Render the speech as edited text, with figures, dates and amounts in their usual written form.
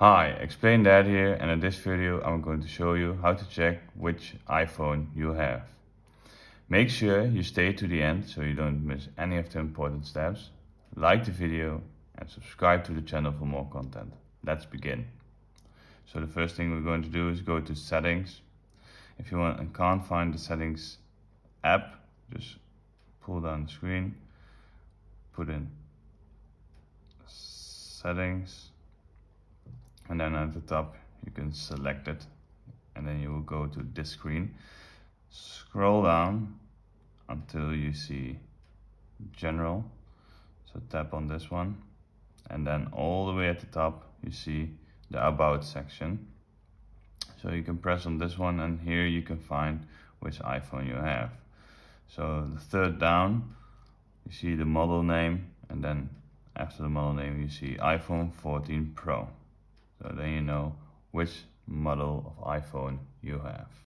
Hi, ExplainDad here, and in this video I'm going to show you how to check which iPhone you have. Make sure you stay to the end so you don't miss any of the important steps. Like the video and subscribe to the channel for more content. Let's begin. So the first thing we're going to do is go to Settings. If you want and can't find the Settings app, just pull down the screen, put in Settings. And then at the top you can select it, and then you will go to this screen. Scroll down until you see General, so tap on this one, and then all the way at the top you see the About section. So you can press on this one, and here you can find which iPhone you have. So the third down you see the model name, and then after the model name you see iPhone 14 Pro. So then you know which model of iPhone you have.